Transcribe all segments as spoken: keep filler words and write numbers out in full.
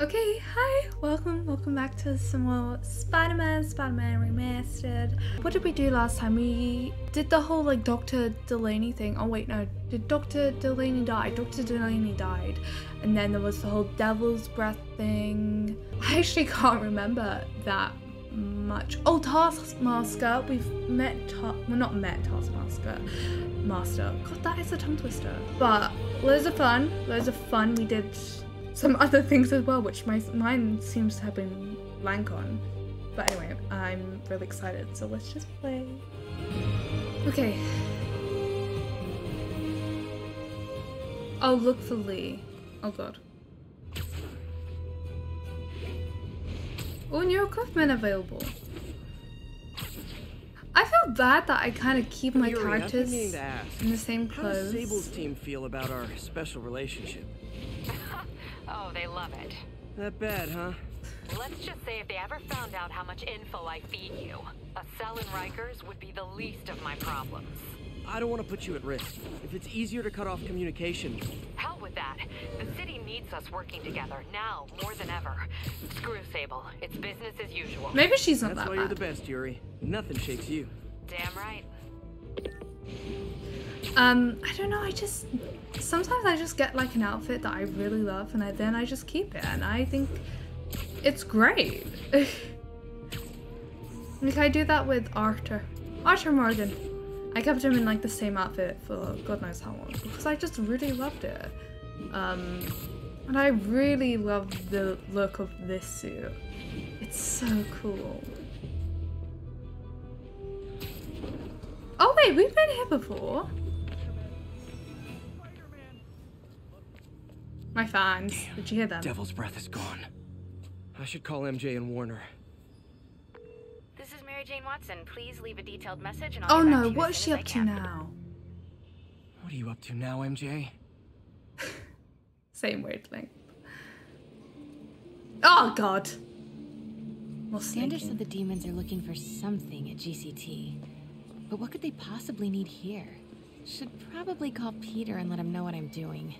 Okay, hi, welcome, welcome back to some more Spider-Man, Spider-Man Remastered. What did we do last time? We did the whole like Doctor Delaney thing. Oh wait, no, did Doctor Delaney die? Doctor Delaney died. And then there was the whole Devil's Breath thing. I actually can't remember that much. Oh, Taskmaster, we've met, ta well not met Taskmaster, Master. God, that is a tongue twister. But loads of fun, loads of fun. We did some other things as well, which my mind seems to have been blank on. But anyway, I'm really excited, so let's just play. Okay. I'll look for Lee. Oh god. Oh, new equipment available. I feel bad that I kind of keep my Yuri, characters in the same clothes. How does Sable's team feel about our special relationship? Oh, they love it. That bad, huh? Let's just say if they ever found out how much info I feed you, a cell in Rikers would be the least of my problems. I don't want to put you at risk. If it's easier to cut off communication... Hell with that. The city needs us working together, now more than ever. Screw Sable. It's business as usual. Maybe she's not that bad. That's why you're the best, Yuri. Nothing shakes you. Damn right. Um, I don't know, I just... Sometimes I just get like an outfit that I really love and I, then I just keep it and I think it's great. Like I do that with Arthur. Arthur Morgan. I kept him in like the same outfit for God knows how long because I just really loved it. Um, and I really love the look of this suit. It's so cool. Oh wait, we've been here before. My fans. Damn. Did you hear them? Devil's Breath is gone. I should call M J and Warner. This is Mary Jane Watson. Please leave a detailed message and I'll Oh no, what is she up to now? What are you up to now, M J? Same weird thing. Oh god. Well, Sanders said the demons are looking for something at G C T. But what could they possibly need here? Should probably call Peter and let him know what I'm doing.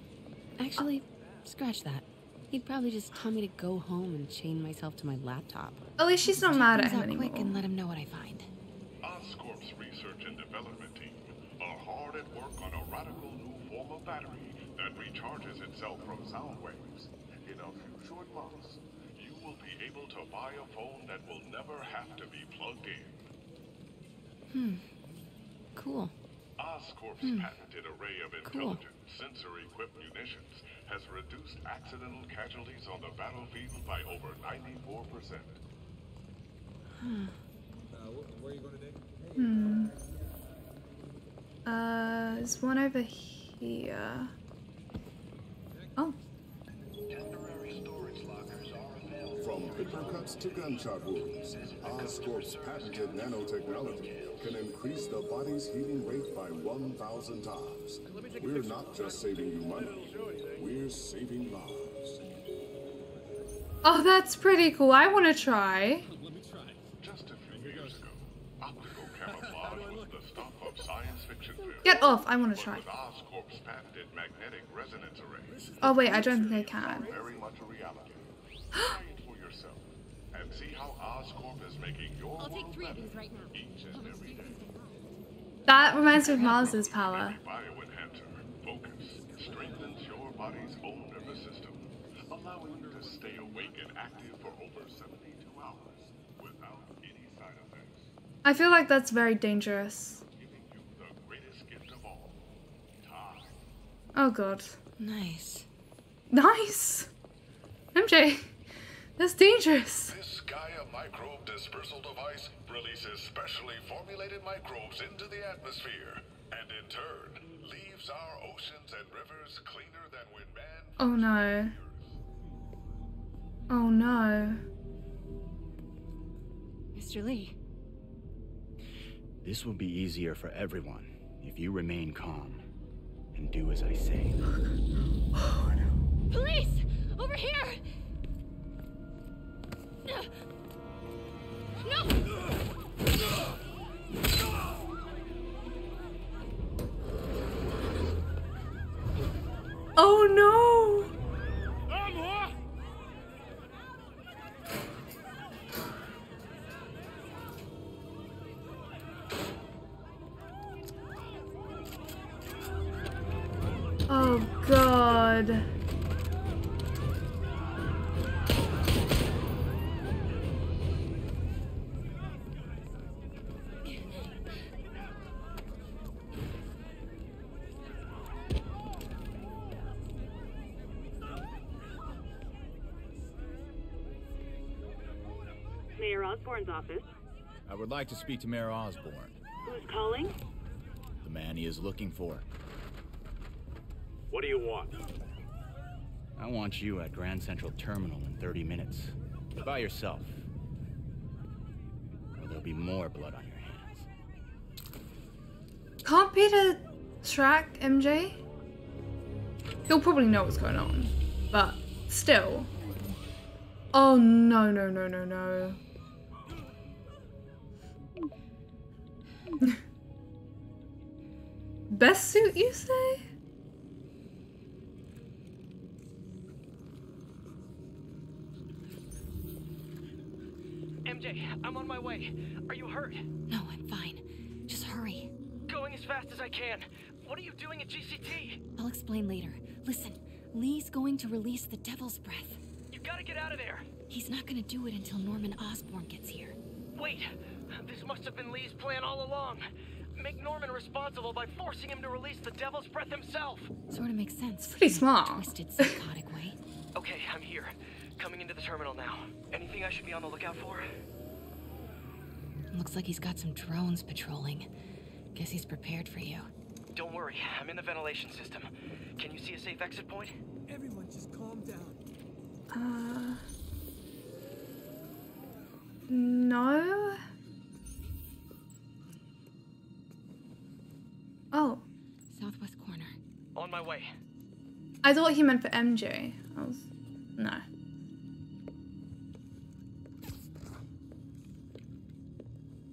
Actually, scratch that. He'd probably just tell me to go home and chain myself to my laptop. At least she's not mad at him anymore. Quick and let him know what I find. Oscorp's research and development team are hard at work on a radical new form of battery that recharges itself from sound waves. In a few short months, you will be able to buy a phone that will never have to be plugged in. Hmm. Cool. Oscorp's hmm. patented array of intelligent cool. sensor-equipped munitions has reduced accidental casualties on the battlefield by over ninety-four percent. Hmm. Uh, where are you going today? Hmm. Uh, there's one over here. Oh. Temporary storage lockers are available. From paper cuts to gunshot wounds, Oscorp's patented nanotechnology can increase the body's healing rate by one thousand times. We're not just saving you money, we're saving lives. Oh, that's pretty cool. I want to try. Let me try. Just a few years ago, optical camouflage was the stuff of science fiction film. Get off, I want to try. Oscorp's patented magnetic resonance array. Oh wait, I don't think I can. Very much a reality. Try it for yourself. And see how Oscorp is making your I'll take three of these right now. Each and every day. That reminds me of Miles's power. Bioenhancer focus strengthens your body's own nervous system, allowing you to stay awake and active for over seventy-two hours without any side effects. I feel like that's very dangerous. Giving you the greatest gift of all, time. Oh god. Nice. Nice. M J. That's dangerous. This Gaia microbe dispersal device releases specially formulated microbes into the atmosphere, and in turn leaves our oceans and rivers cleaner than when man. Oh no. Oh no. Mister Lee. This will be easier for everyone if you remain calm and do as I say. Oh no. Police! Over here! No! Oh no! good. Mayor Osborn's office. I would like to speak to Mayor Osborn. Who's calling? The man he is looking for. What do you want? I want you at Grand Central Terminal in thirty minutes. By yourself. Or there'll be more blood on your hands. Can't Peter track M J? He'll probably know what's going on. But still. Oh no, no, no, no, no. Best suit, you say? M J, I'm on my way. Are you hurt? No, I'm fine. Just hurry. Going as fast as I can. What are you doing at G C T? I'll explain later. Listen, Lee's going to release the Devil's Breath. You gotta get out of there. He's not gonna do it until Norman Osborn gets here. Wait, this must have been Lee's plan all along. Make Norman responsible by forcing him to release the Devil's Breath himself. Sort of makes sense. It's pretty smart. Twisted, psychotic way. Okay, I'm here. Coming into the terminal now. Anything I should be on the lookout for? Looks like he's got some drones patrolling. Guess he's prepared for you. Don't worry, I'm in the ventilation system. Can you see a safe exit point? Everyone just calm down. Uh... No? Oh. Southwest corner. On my way. I thought he meant for M J. I was... No.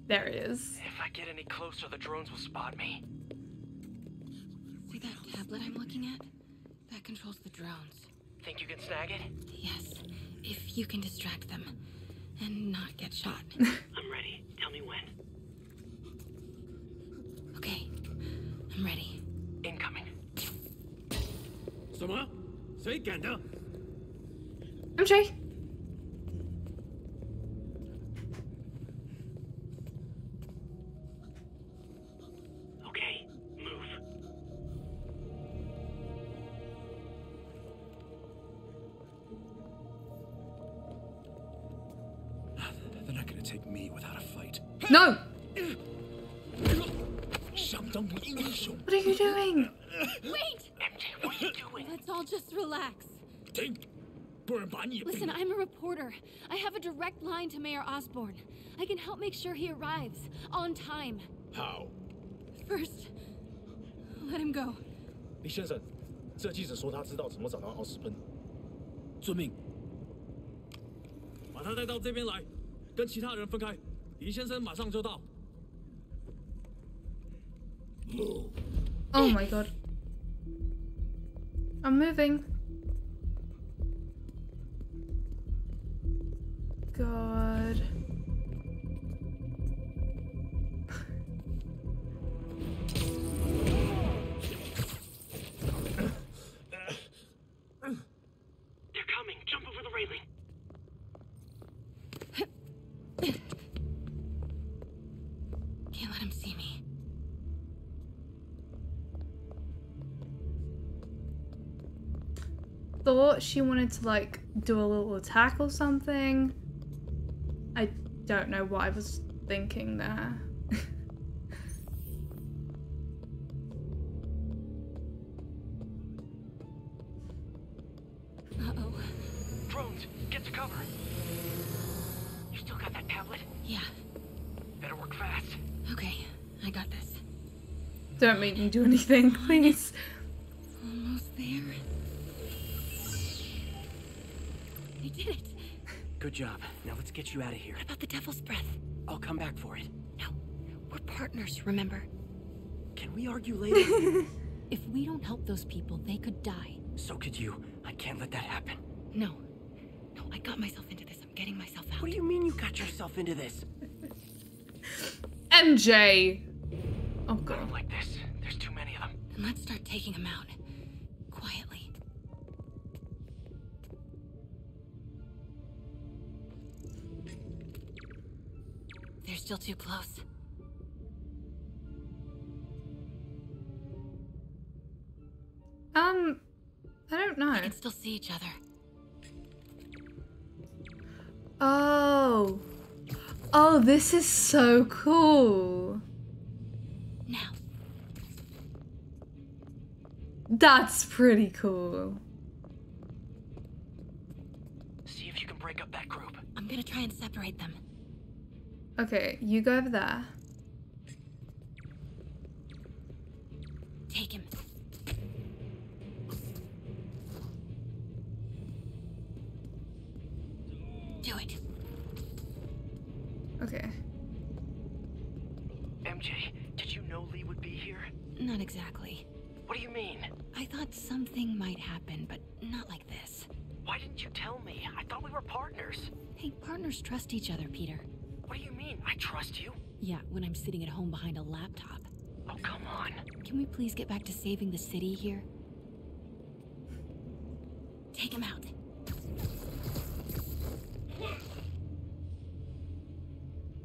There it is. If I get any closer, the drones will spot me. See that tablet I'm looking at? That controls the drones. Think you can snag it? Yes. If you can distract them. And not get shot. I'm ready. Tell me when. Okay. I'm ready. Incoming. Someone? Say Ganda. M J. Okay, move. They're not gonna take me without a fight. No! What are you doing? Wait! M J, what are you doing? Let's all just relax. Listen, I'm a reporter. I have a direct line to Mayor Osborn. I can help make sure he arrives on time. How? First, let him go. Lee Shensen, this reporter said he knows how to find Osborn. Follow me. Take him to this side. Separate him from the others. Lee Shensen will arrive immediately. Oh my god. I'm moving. God. They're coming. Jump over the railing. Can't let him see me. Thought she wanted to like do a little attack or something. I don't know what I was thinking there. Uh-oh. Drones, get to cover. You still got that tablet? Yeah. Better work fast. Okay, I got this. Don't make me do anything, please. Almost there. I did it. Good job. Now let's get you out of here. What about the Devil's Breath? I'll come back for it. No. We're partners, remember? Can we argue later? If we don't help those people, they could die. So could you. I can't let that happen. No. No, I got myself into this. I'm getting myself out. What do you mean you got yourself into this? M J! Oh, God. Like this. There's too many of them. Then let's start taking them out. Quietly. You're still too close. Um, I don't know. We can still see each other. Oh. Oh, this is so cool. Now. That's pretty cool. See if you can break up that group. I'm gonna try and separate them. Okay, you go over there. Take him. Do it. Okay. M J, did you know Lee would be here? Not exactly. What do you mean? I thought something might happen, but not like this. Why didn't you tell me? I thought we were partners. Hey, partners trust each other, Peter. What do you mean? I trust you? Yeah, when I'm sitting at home behind a laptop. Oh, come on. Can we please get back to saving the city here? Take him out.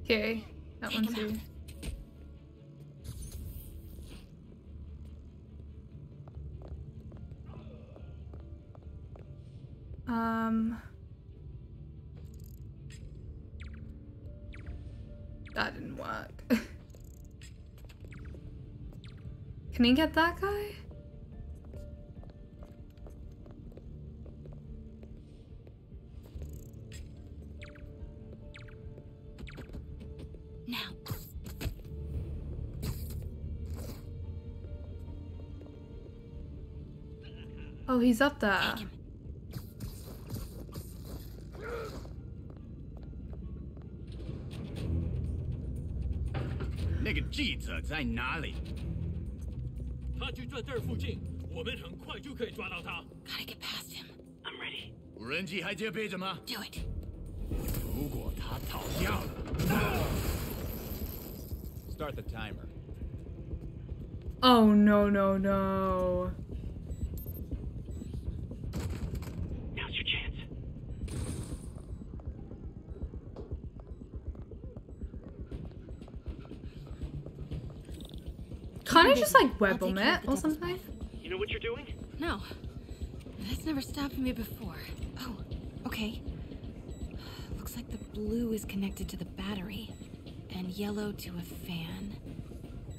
Okay, that Take one too. Um... That didn't work. Can you get that guy? Now. Oh, he's up there. Gotta get past him. I'm ready. Do it. Start the timer. Oh no no no. Now's your chance. Can't I just like web them it or something? You know what you're doing? No. That's never stopped me before. Oh, okay. Looks like the blue is connected to the battery, and yellow to a fan.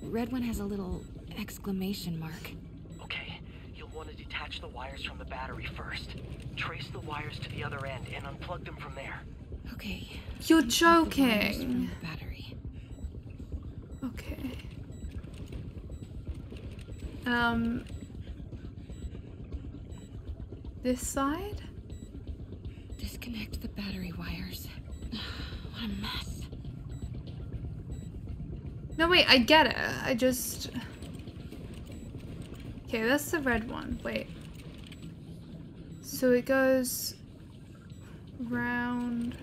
Red one has a little exclamation mark. Okay, you'll want to detach the wires from the battery first. Trace the wires to the other end and unplug them from there. Okay. You're joking. The battery. Okay. Um, this side? Disconnect the battery wires. What a mess. No, wait, I get it. I just... Okay, that's the red one. Wait. So it goes round...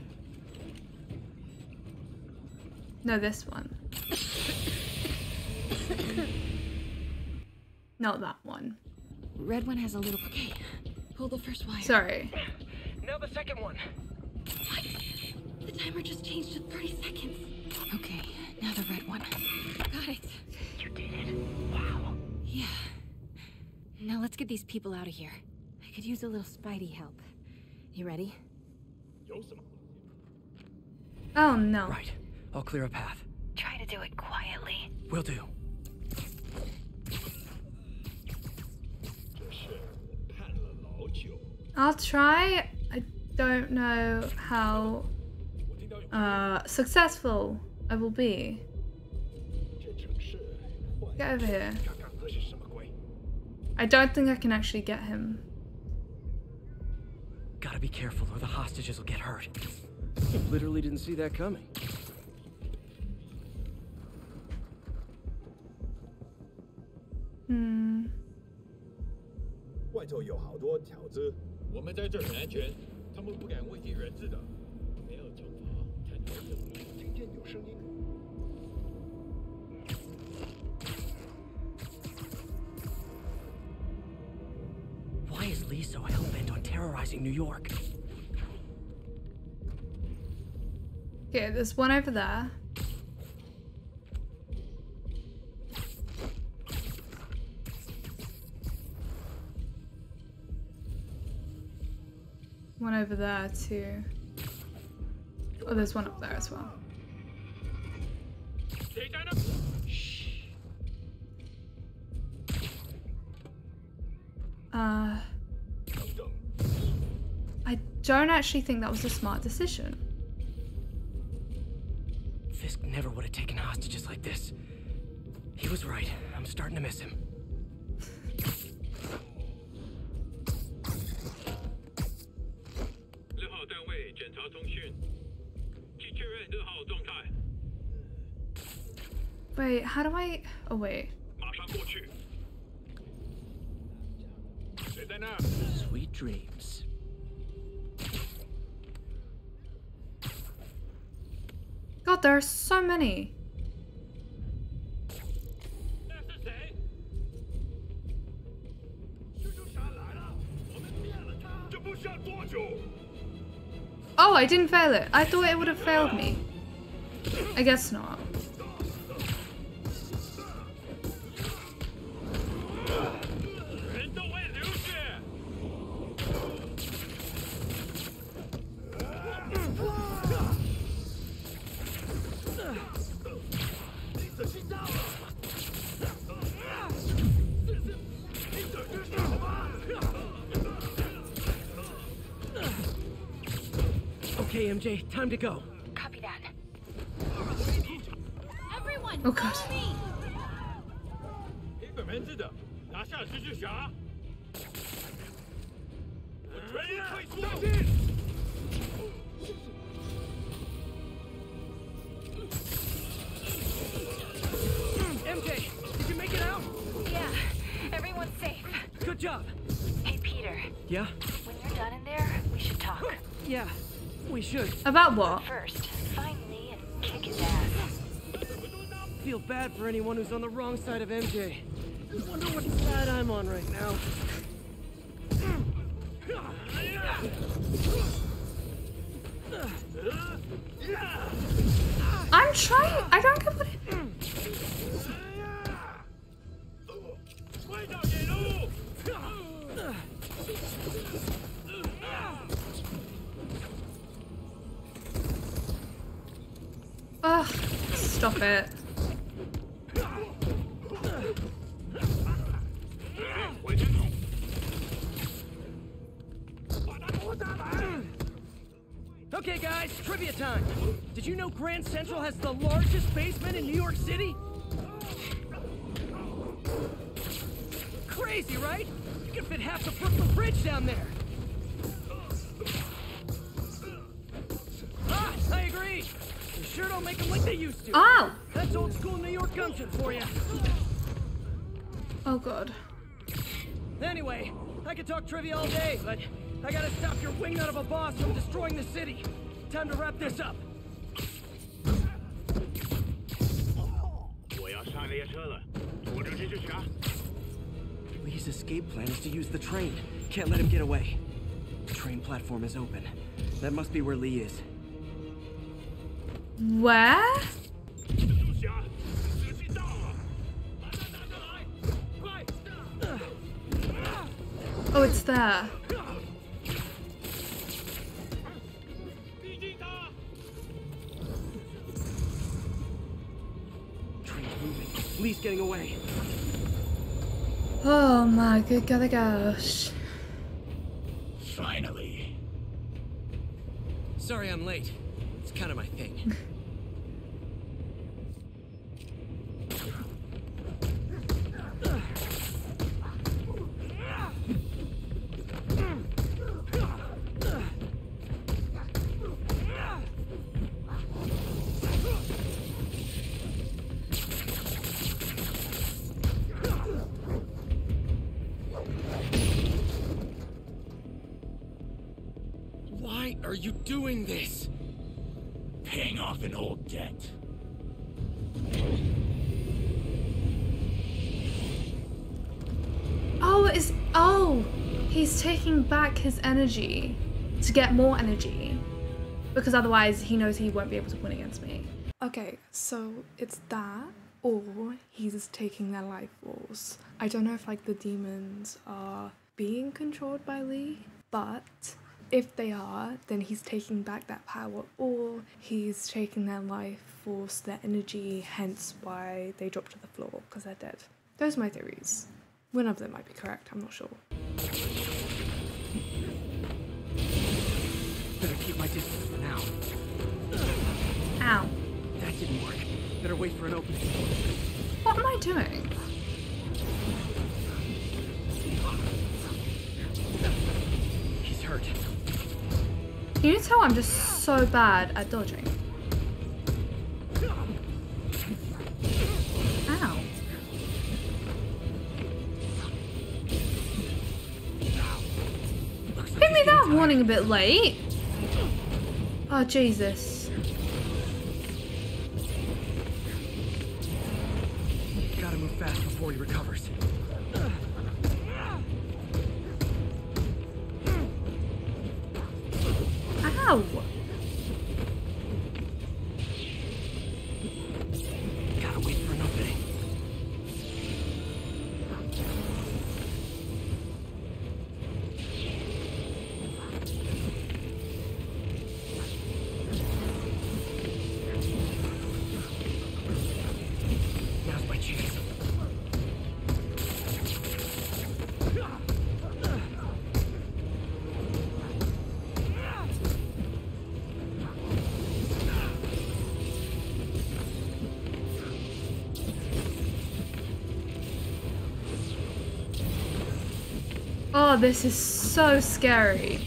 No, this one. Not that one. Red one has a little... Okay, pull the first wire. Sorry. Now the second one. What? The timer just changed to thirty seconds. Okay, now the red one. Got it. You did it. Wow. Yeah. Now let's get these people out of here. I could use a little Spidey help. You ready? Oh, no. Right. I'll clear a path. Try to do it quietly. Will do. I'll try. I don't know how uh, successful I will be. Get over here. I don't think I can actually get him. Gotta be careful or the hostages will get hurt. Literally didn't see that coming. Hmm. Why is Lee so hell-bent on terrorizing New York? Okay, there's one over there. one over there too. Oh, there's one up there as well. Uh, I don't actually think that was a smart decision. Fisk never would have taken hostages like this. He was right. I'm starting to miss him. Wait, how do I... Oh, wait. Sweet dreams. God, there are so many. Oh, I didn't fail it. I thought it would have failed me. I guess not. M J, time to go. Copy that. Everyone, oh god. Me. M J, did you make it out? Yeah, everyone's safe. Good job. Hey, Peter. Yeah? When you're done in there, we should talk. Yeah. We should. About what? First, find Lee and kick his ass. Feel bad for anyone who's on the wrong side of M J. I wonder what side I'm on right now. I'm trying. I don't get what it. Ugh, stop it. Okay guys, trivia time. Did you know Grand Central has the largest basement in New York City? Crazy, right? You can fit half the Brooklyn Bridge down there. Ah, I agree. You sure don't make them like they used to. Ow! That's old school New York gumption for you. Oh god. Anyway, I could talk trivia all day, but I gotta stop your wingnut of a boss from destroying the city. Time to wrap this up. Lee's escape plan is to use the train. Can't let him get away. The train platform is open. That must be where Lee is. Where? Oh, it's there. Train's moving. Lee's getting away. Oh my good gosh. Finally. Sorry I'm late. It's kind of my thing. Why are you doing this? Paying off an old debt. Oh, it's... Oh! He's taking back his energy to get more energy. Because otherwise he knows he won't be able to win against me. Okay, so it's that or he's taking their life force. I don't know if like the demons are being controlled by Lee, but If they are, then he's taking back that power, or he's taking their life force, their energy, hence why they drop to the floor, because they're dead. Those are my theories. One of them might be correct, I'm not sure. Better keep my distance for now. Ow. That didn't work. Better wait for an opening. What am I doing? He's hurt. Can you tell I'm just so bad at dodging? Ow. Give me that warning a bit late. Oh, Jesus. Gotta move fast before he recovers. Ow! Gotta wait for an update. Now's my chance. Oh, this is so scary.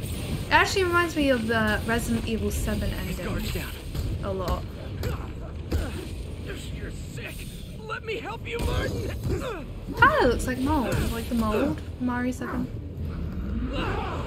It actually reminds me of the Resident Evil seven ending a lot. You're sick. Let me help you, Martin. Ah, it looks like mold, like the mold from Mario seven. Ow!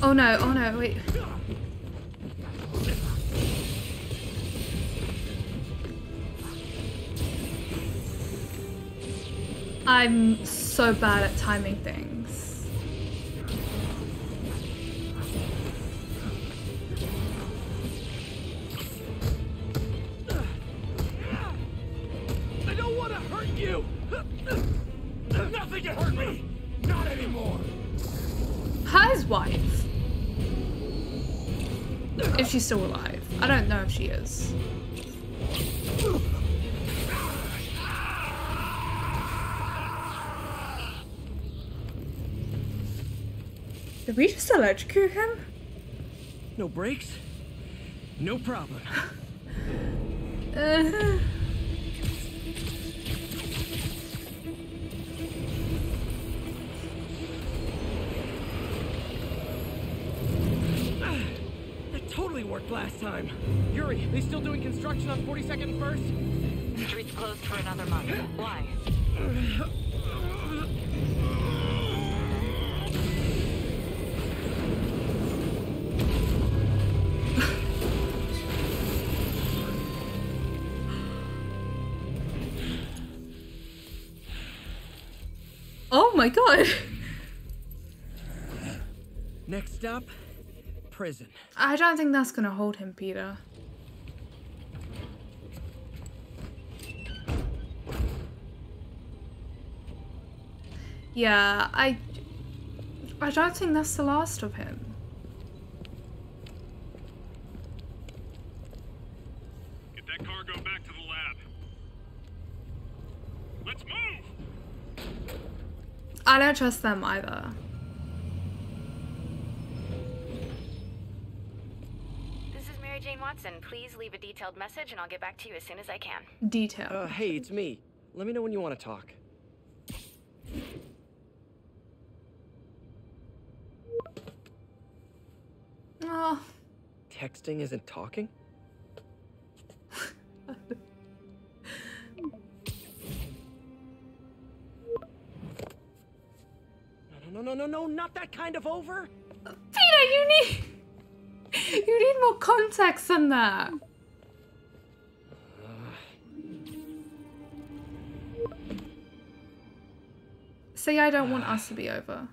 Oh no, oh no, wait. I'm so bad at timing things. She's still alive. I don't know if she is. Did we just electrocute him? No brakes? No problem. uh-huh. Last time. Yuri, they still doing construction on forty-second and first? The street's closed for another month. Why? Oh my god! Next stop? Prison. I don't think that's gonna hold him, Peter. Yeah, I... I don't think that's the last of him. Get that cargo back to the lab. Let's move! I don't trust them either. Jane Watson, please leave a detailed message and I'll get back to you as soon as I can. Detail. Uh, hey, it's me. Let me know when you want to talk. Oh. Texting isn't talking? No, no, no, no, no, not that kind of over. Peter, you need... You need more context than that. Say I don't want us to be over.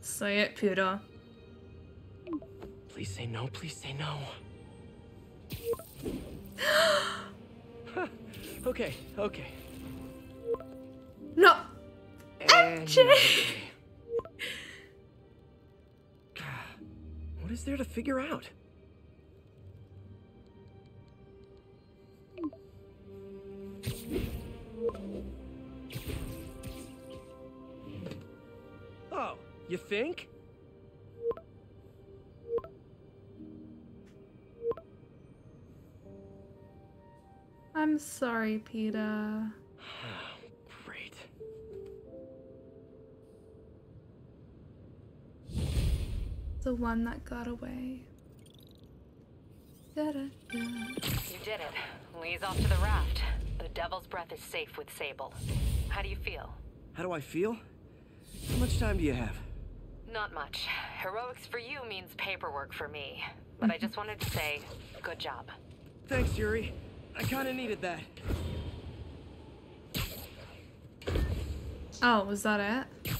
Say it, Peter. Please say no, please say no. Okay, okay. No! M J! What is there to figure out? Oh, you think? I'm sorry, Peter. Great. The one that got away. Da, da, da. You did it. Lee's off to the raft. The Devil's Breath is safe with Sable. How do you feel? How do I feel? How much time do you have? Not much. Heroics for you means paperwork for me. But I just wanted to say, good job. Thanks, Yuri. I kind of needed that. Oh, was that it?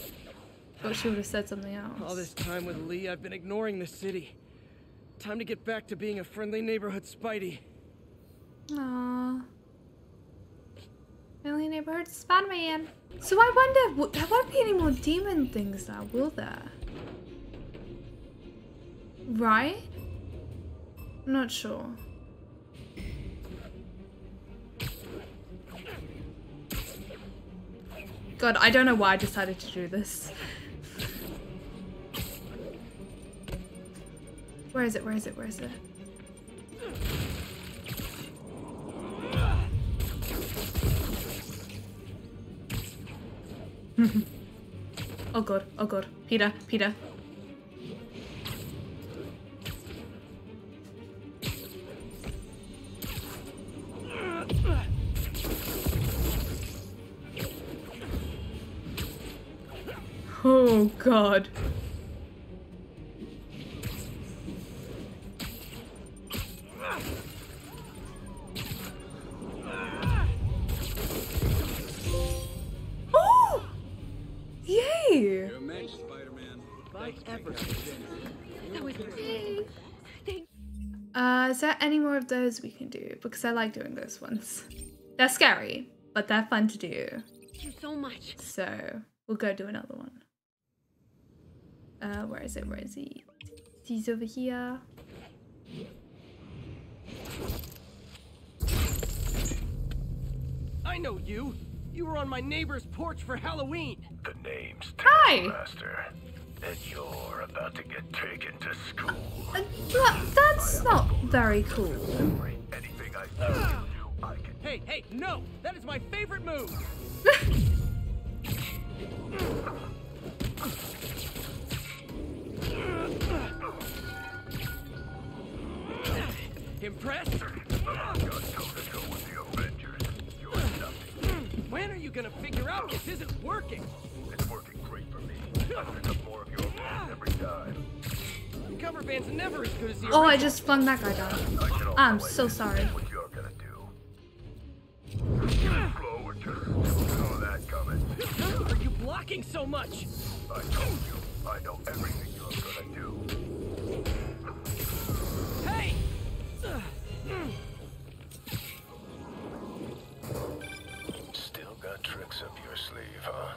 Thought she would have said something else. All this time with Lee, I've been ignoring the city. Time to get back to being a friendly neighborhood Spidey. Aww. Friendly neighborhood Spider-Man. So I wonder, there won't be any more demon things now, will there? Right? I'm not sure. God, I don't know why I decided to do this. Where is it? Where is it? Where is it? Oh god, oh god. Peter, Peter. Oh god. Oh! Yay! You're amazing, Spider-Man. Bye ever. That was great. Uh, is there any more of those we can do? Because I like doing those ones. They're scary, but they're fun to do. Thank you so much. So, we'll go do another one. Uh, where is it? Where is he? He's over here. I know you. You were on my neighbor's porch for Halloween. The name's Taskmaster, and you're about to get taken to school. Uh, uh, that's not very cool. Anything I can do, I can. Hey, hey, no! That is my favorite move. Impressed? I've got toe to toe with the Avengers. You're nothing. When are you gonna figure out this isn't working? It's working great for me. I pick up more of your balls every time. Cover band's never as good as the. Oh, I just flung that guy down. I'm so sorry. What you're gonna do? Slow and turn. Saw that coming. How are you blocking so much? I told you. I know everything you're gonna do. Still got tricks up your sleeve, huh?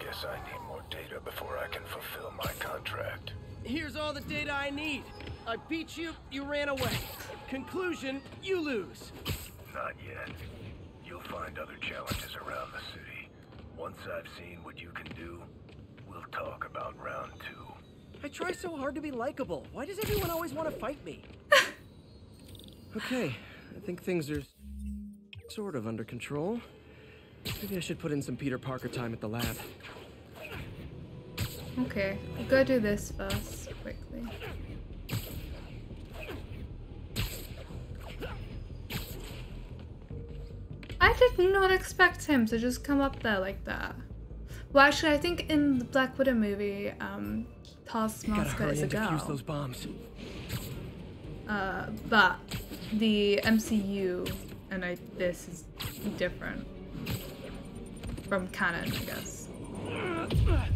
Guess I need more data before I can fulfill my contract. Here's all the data I need. I beat you, you ran away. Conclusion, you lose. Not yet. You'll find other challenges around the city. Once I've seen what you can do, we'll talk about round two. I try so hard to be likable. Why does everyone always want to fight me? Okay, I think things are sort of under control. Maybe I should put in some Peter Parker time at the lab. Okay, I'll go do this first, quickly. I did not expect him to just come up there like that. Well, actually, I think in the Black Widow movie, um, Taskmaster is a girl. Gotta hurry and defuse those bombs. Uh, but the M C U and I, this is different from canon, I guess. My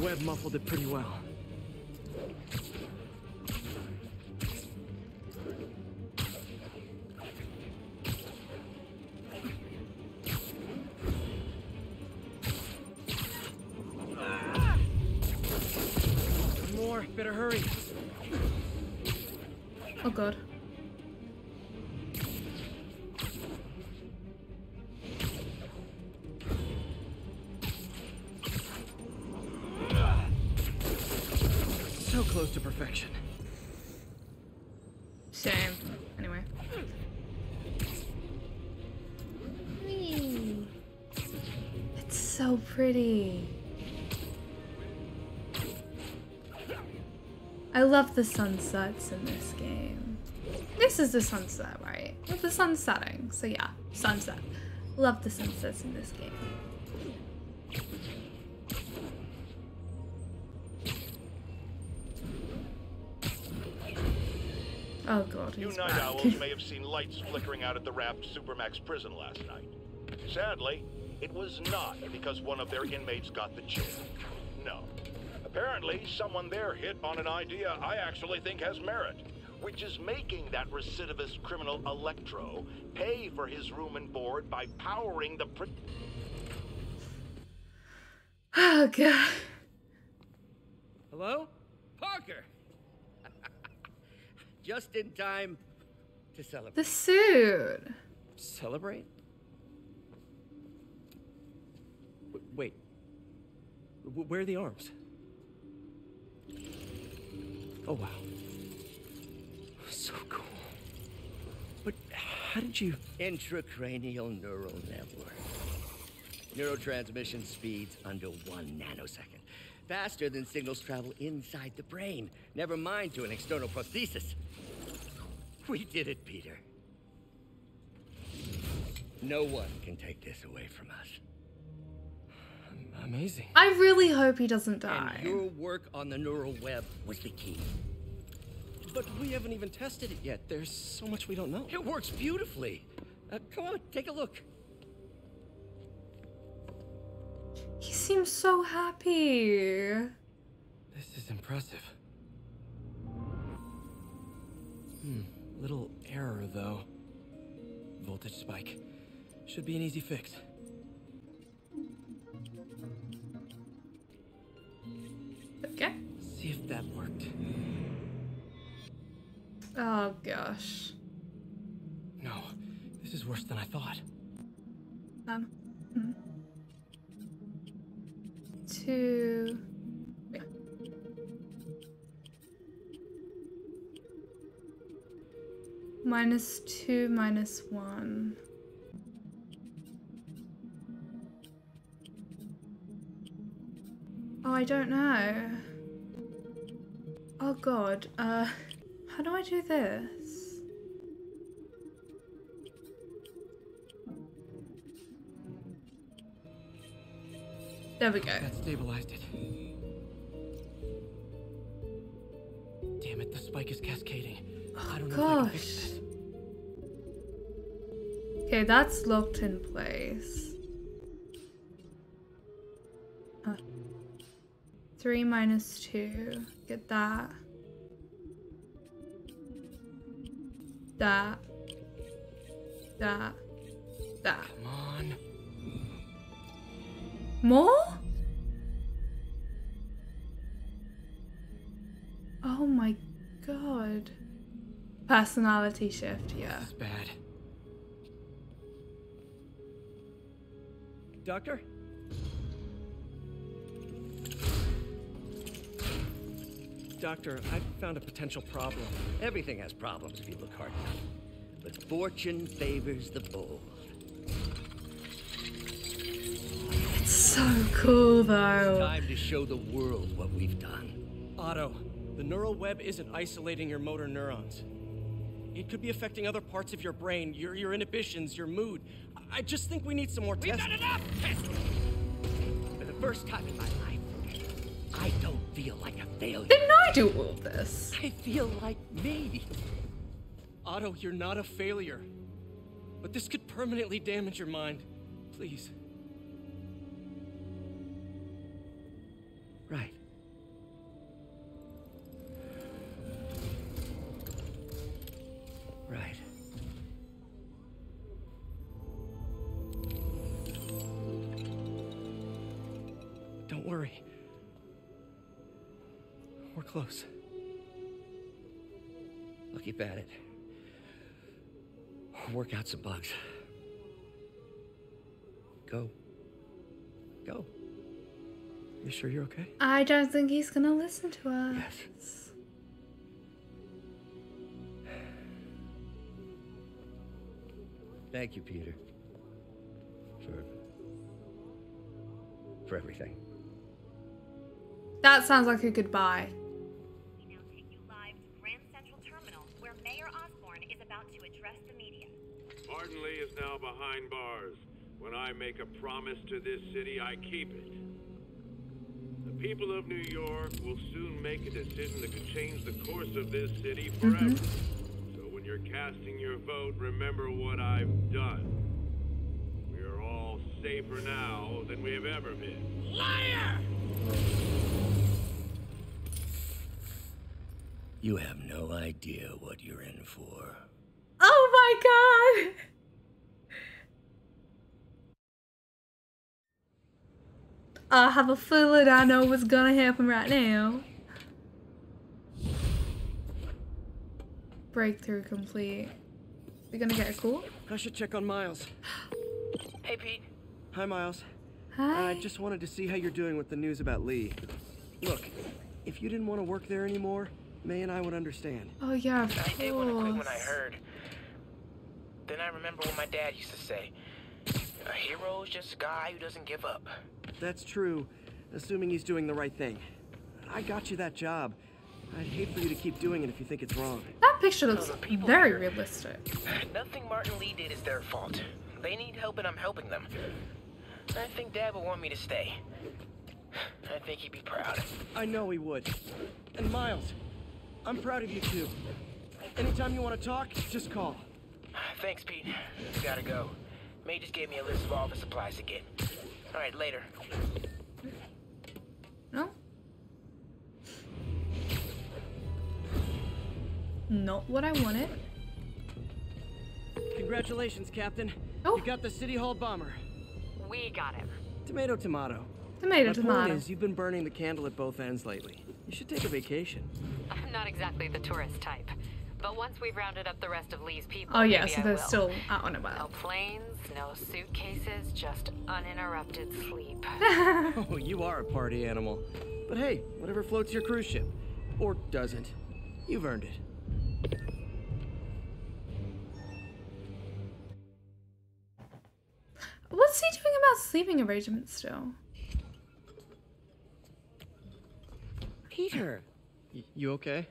web muffled it pretty well. Better hurry. Oh god. So close to perfection. Same. Anyway. Whee. It's so pretty. I love the sunsets in this game. This is the sunset, right? With the sun setting, so yeah, sunset. Love the sunsets in this game. Oh god, you night owls may have seen lights flickering out at the Raft Supermax prison last night. Sadly, it was not because one of their inmates got the chip. No. Apparently, someone there hit on an idea I actually think has merit, which is making that recidivist criminal Electro pay for his room and board by powering the pri- Oh, God. Hello? Parker! Just in time to celebrate. The suit! Celebrate? W- wait. W- where are the arms? Oh, wow. So cool. But how did you... Intracranial neural network. Neurotransmission speeds under one nanosecond. Faster than signals travel inside the brain. Never mind to an external prosthesis. We did it, Peter. No one can take this away from us. Amazing. I really hope he doesn't die. And your work on the neural web was the key. But we haven't even tested it yet. There's so much we don't know. It works beautifully. Uh, come on, take a look. He seems so happy. This is impressive. Hmm, little error though. Voltage spike. Should be an easy fix. Okay. See if that worked. Oh gosh. No, this is worse than I thought. Um. Two. Wait. Minus two, minus one. Oh, I don't know. Oh god, uh, how do I do this? There we go. That stabilized it. Damn it, the spike is cascading. Oh, I don't know if I can fix this. Okay, that's locked in place. Three minus two. Get that. That. That. That. Come on. More? Oh my god. Personality shift, yeah. That's bad. Doctor? Doctor, I've found a potential problem. Everything has problems if you look hard enough. But fortune favors the bold. It's so cool, though. It's time to show the world what we've done. Otto, the neural web isn't isolating your motor neurons. It could be affecting other parts of your brain, your, your inhibitions, your mood. I just think we need some more tests. We've done enough! For the first time in my life, I don't feel like a failure. Didn't I do all of this? I feel like me. Otto, you're not a failure. But this could permanently damage your mind. Please. Right. Right. Don't worry. We're close. I'll keep at it. Work out some bugs. Go. Go. You sure you're okay? I don't think he's gonna listen to us. Yes. Thank you, Peter. For... for everything. That sounds like a goodbye. We now take you live to Grand Central Terminal, where Mayor Osborn is about to address the media. Martin Li is now behind bars. When I make a promise to this city, I keep it. The people of New York will soon make a decision that could change the course of this city forever. Mm-hmm. So when you're casting your vote, remember what I've done. We are all safer now than we have ever been. Liar! You have no idea what you're in for. Oh my God! I have a feeling I know what's gonna happen right now. Breakthrough complete. We're gonna get a call? I should check on Miles. Hey, Pete. Hi, Miles. Hi. I just wanted to see how you're doing with the news about Lee. Look, if you didn't want to work there anymore, May and I would understand. Oh, yeah, of course. I did want to quit when I heard. Then I remember what my dad used to say. A hero's just a guy who doesn't give up. That's true, assuming he's doing the right thing. I got you that job. I'd hate for you to keep doing it if you think it's wrong. That picture looks very here. realistic. Nothing Martin Li did is their fault. They need help and I'm helping them. I think Dad would want me to stay. I think he'd be proud. I know he would. And Miles, I'm proud of you too. Anytime you want to talk, just call. Thanks, Pete. Gotta go. May just gave me a list of all the supplies to get. All right, later. No. Not what I wanted. Congratulations, Captain. Oh. You got the City Hall bomber. We got him. Tomato, tomato. Tomato, My tomato. Point is, you've been burning the candle at both ends lately. You should take a vacation. I'm not exactly the tourist type. But once we've rounded up the rest of Lee's people, oh yeah, so they're still out on a while. No planes, no suitcases, just uninterrupted sleep. Oh, you are a party animal. But hey, whatever floats your cruise ship, or doesn't, you've earned it. What's he doing about sleeping arrangements still? Peter, y- you okay?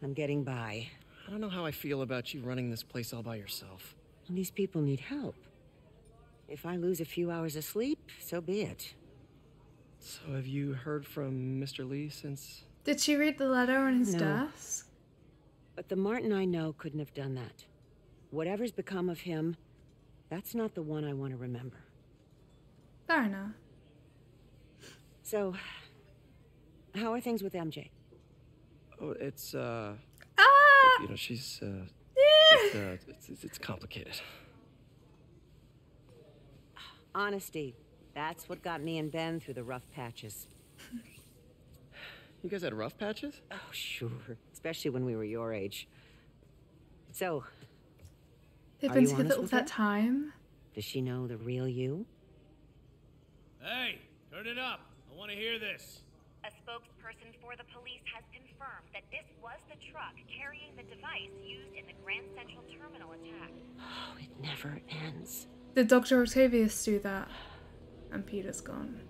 I'm getting by. I don't know how I feel about you running this place all by yourself. And these people need help. If I lose a few hours of sleep, so be it. So have you heard from Mister Lee since... Did she read the letter on his no. desk? But the Martin I know couldn't have done that. Whatever's become of him, that's not the one I want to remember. Fair enough. So, how are things with M J? Oh, it's, uh, ah! you know, she's, uh, yeah. it's, uh, it's, it's, it's complicated. Honesty. That's what got me and Ben through the rough patches. You guys had rough patches? Oh, sure. Especially when we were your age. So, they've been together all that time. Does she know the real you? Hey, turn it up. I want to hear this. A spokesperson for the police has confirmed that this was the truck carrying the device used in the Grand Central Terminal attack. Oh, it never ends. Did Doctor Octavius do that? And Peter's gone.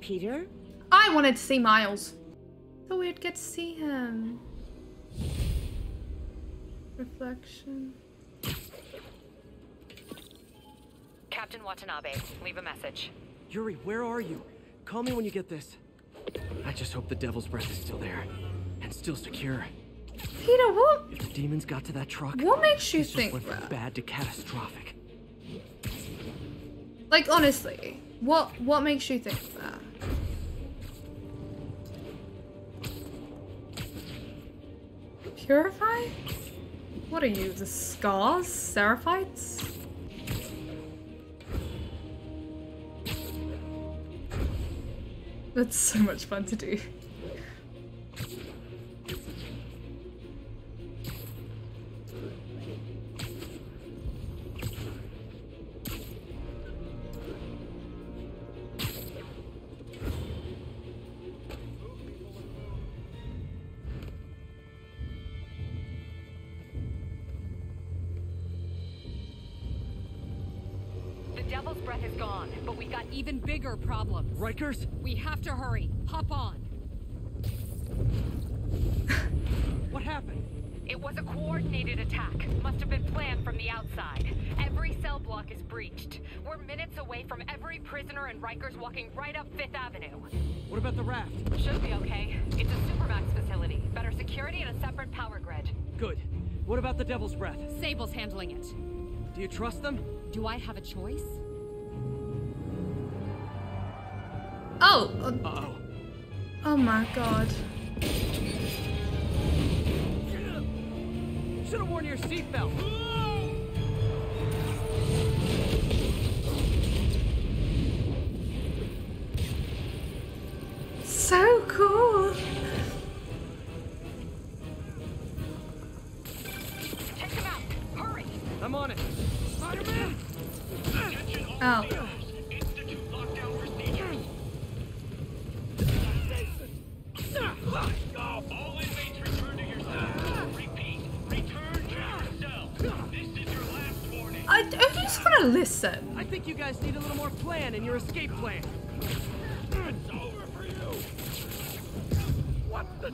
Peter? I wanted to see Miles. Thought we'd get to see him. Reflection. Captain Watanabe, leave a message. Yuri, where are you? Call me when you get this. just hope the Devil's Breath is still there and still secure. Peter, what? If the demons got to that truck, what makes you think went from bad to catastrophic? Like, honestly, what what makes you think that? Purify? What are you, the Scars? Seraphites? That's so much fun to do. Even bigger problem. Rikers? We have to hurry. Hop on. What happened? It was a coordinated attack. Must have been planned from the outside. Every cell block is breached. We're minutes away from every prisoner and Rikers walking right up Fifth Avenue. What about the raft? Should be okay. It's a Supermax facility. Better security and a separate power grid. Good. What about the Devil's Breath? Sable's handling it. Do you trust them? Do I have a choice? Oh! Uh oh. Oh my god. Should have worn your seatbelt. So cool. Check him out. Hurry. I'm on it. Spider-Man. Oh. Listen. I think you guys need a little more plan in your escape plan. It's over for you. What the?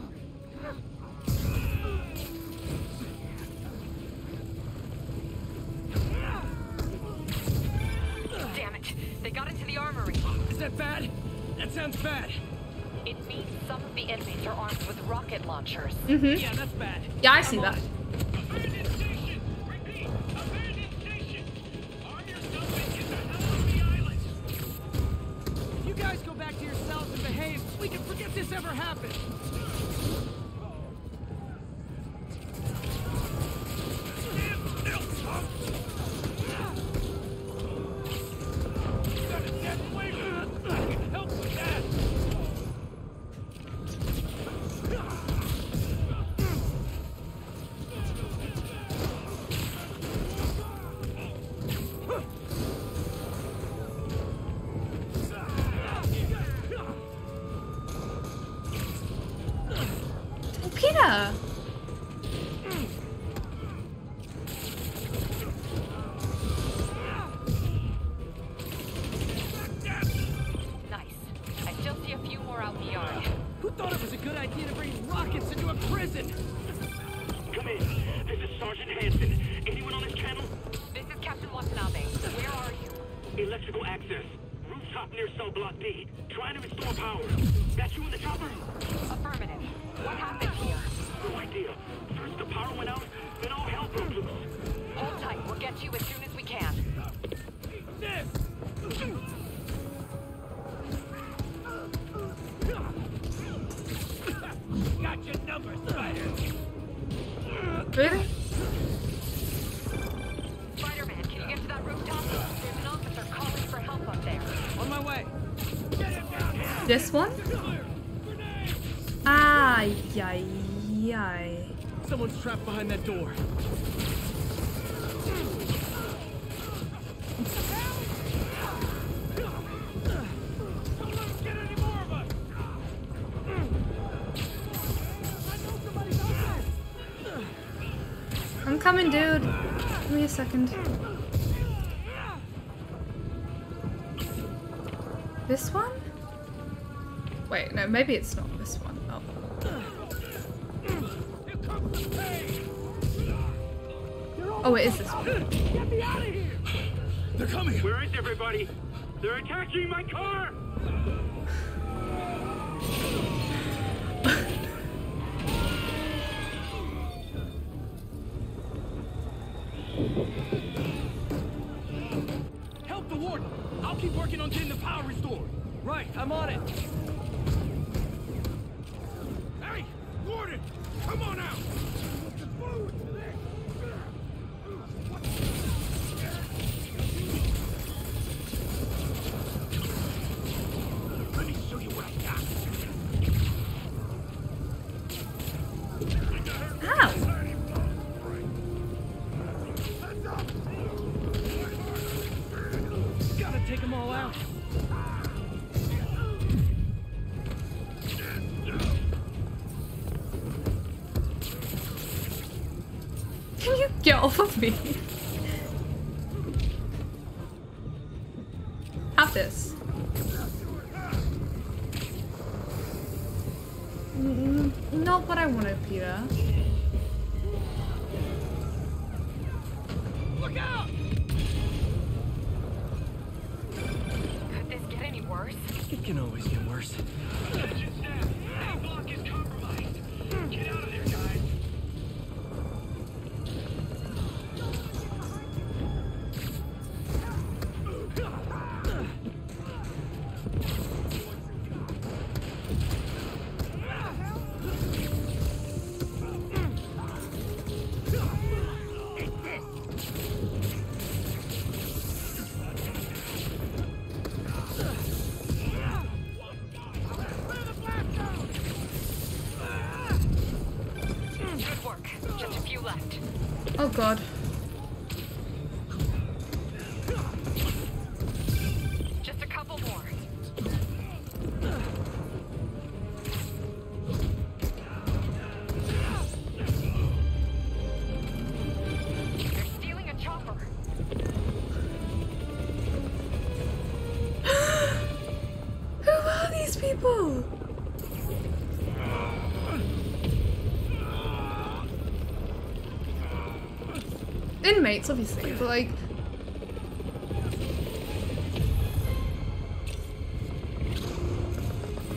Damn it! They got into the armory. Is that bad? That sounds bad. It means some of the enemies are armed with rocket launchers. Mm-hmm. Yeah, that's bad. Yeah, I see that. This one? Ay, ay, ay. Someone's trapped behind that door. I'm coming, dude. Give me a second. This one? Wait, no, maybe it's not this one. Oh. Oh, it is this one. Get me out of here! They're coming! Where is everybody? They're attacking my car! Help the warden. I'll keep working on getting the power restored. Right, I'm on it. Hey, warden, come on out. Of me. Have this. N not what I wanted, Peter. Look out! Could this get any worse? It can always get worse. God. Just a couple more. They're stealing a chopper. Who are these people? Inmates, obviously, but like,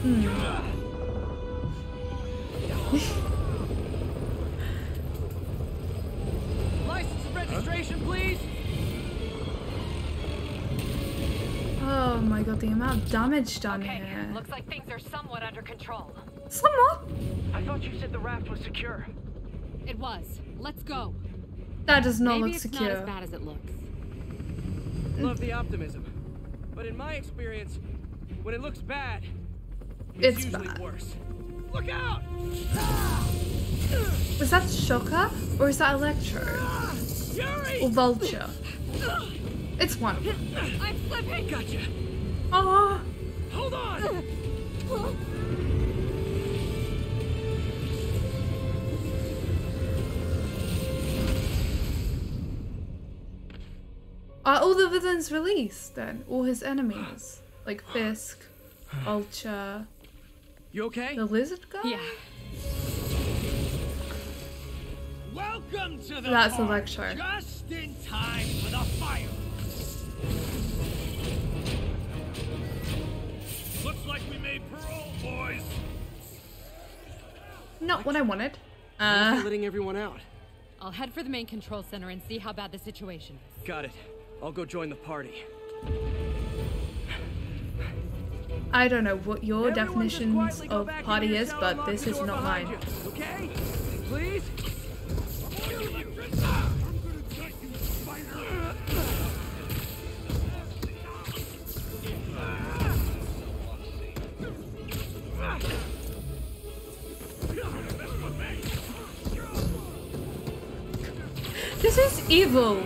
mm. License and registration, please. Oh my god, the amount of damage done okay, here. Looks like things are somewhat under control. Somewhat? I thought you said the raft was secure. It was. Let's go. That does not Maybe look secure. Maybe it's not as bad as it looks. Love the optimism, but in my experience, when it looks bad, it's, it's usually bad. worse. Look out! Was that Shocker or is that Electro? Yuri! Or Vulture? It's one of them. I'm slipping. Gotcha. Oh. Hold on. Huh? Are all the villains released then? All his enemies? Like Fisk, Vulture. You okay? The lizard guy? Yeah. Welcome to the That's park. Electro. Just in time for the fire. Looks like we made parole, boys. Not Let's... what I wanted. Uh letting everyone out. I'll head for the main control center and see how bad the situation is. Got it. I'll go join the party. I don't know what your Everyone definitions of party is, but this is not mine. You, okay? Please? This is evil.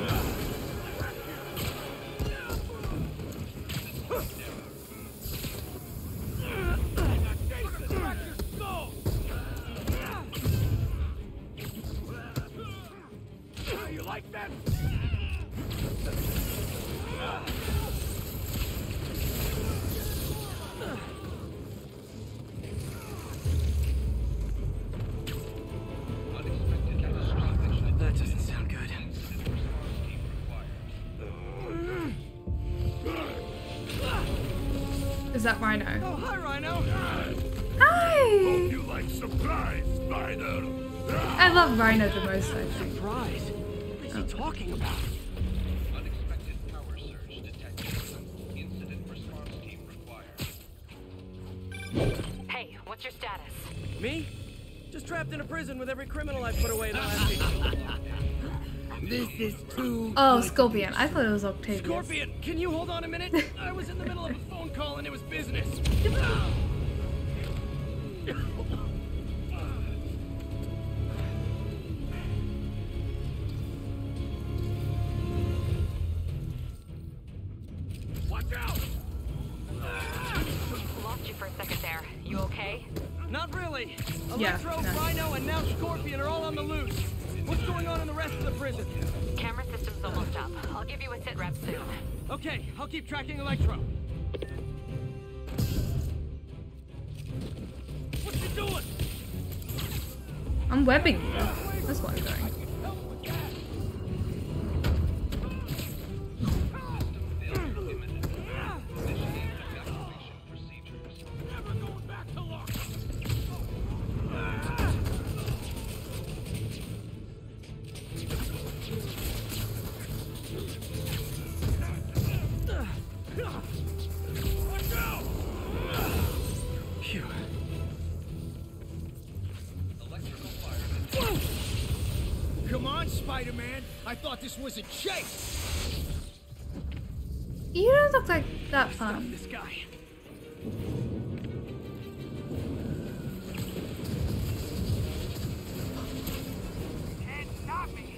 Is that Rhino? Oh, hi, Rhino. Hi. Hope you like surprise, Rhino. I love Rhino the most, I think. Surprise. he talking about? Unexpected power surge detected. Incident response team required. Hey, what's your status? Me? Just trapped in a prison with every criminal I've put away the last week. This is too. Oh, Scorpion. I thought it was Octavius. Scorpion, can you hold on a minute? I was in the middle of a phone call and it was business. Watch out! Lost you for a second there. You okay? Not really. Electro, yeah, no. Rhino, and now Scorpion are all on the loose. What's going on in the rest of the prison? Camera system's almost up. I'll give you a sitrep soon. Okay, I'll keep tracking Electro. What you doing? I'm webbing you. That's what I'm doing. Spider-Man, I thought this was a chase. You don't look like that fun. This guy. Can't stop me.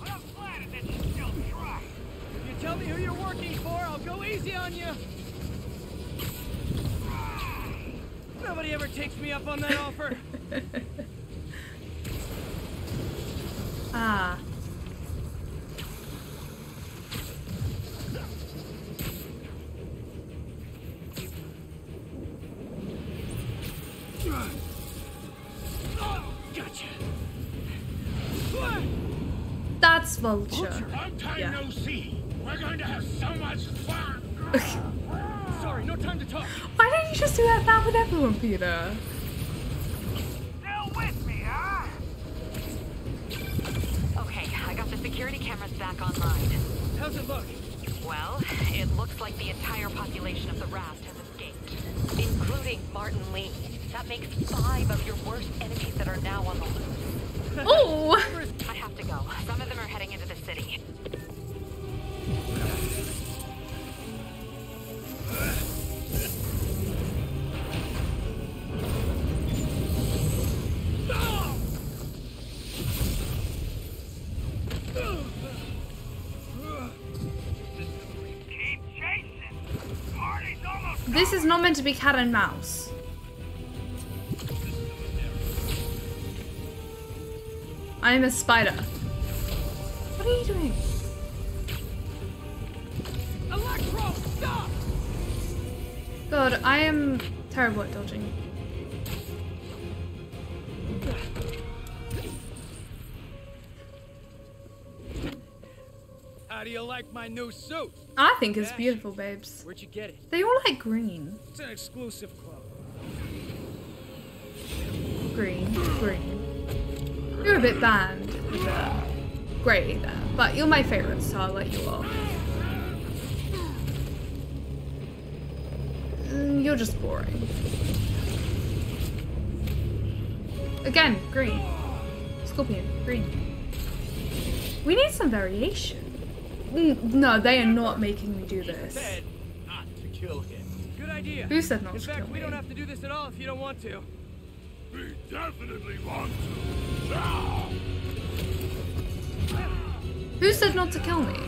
But I'm flattered that you still try. If you tell me who you're working for, I'll go easy on you. Nobody ever takes me up on that offer. Ah. Gotcha. That's Vulture. Vulture. Long time yeah. no see. We're going to have so much fun. Sorry, no time to talk. Why don't you just do that back with everyone, Peter? Security cameras back online. How's it look? Well, it looks like the entire population of the Raft has escaped, including Martin Li. That makes five of your worst enemies that are now on the loose. Oh! I have to go. Some of them are heading into the city. This is not meant to be cat and mouse. I'm a spider. What are you doing? Electro, stop! God, I am terrible at dodging. How do you like my new suit? I think it's beautiful, babes. Where'd you get it? They all like green. It's an exclusive club. Green, green. You're a bit banned with the grey there, but you're my favorite, so I'll let you off. Mm, you're just boring. Again, green. Scorpion, green. We need some variation. No, they are not making me do this. He said not to kill him. Good idea. Who said not to kill him? In fact, we don't have to do this at all if you don't want to. We definitely want to. Now. Who said not to kill me?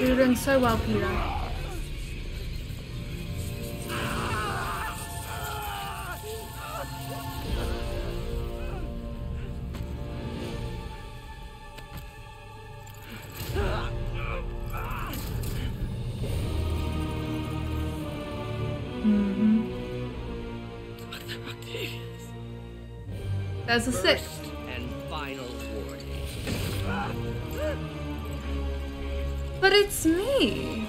You're doing so well, Peter. Mm-hmm. There's a sixth and final But it's me.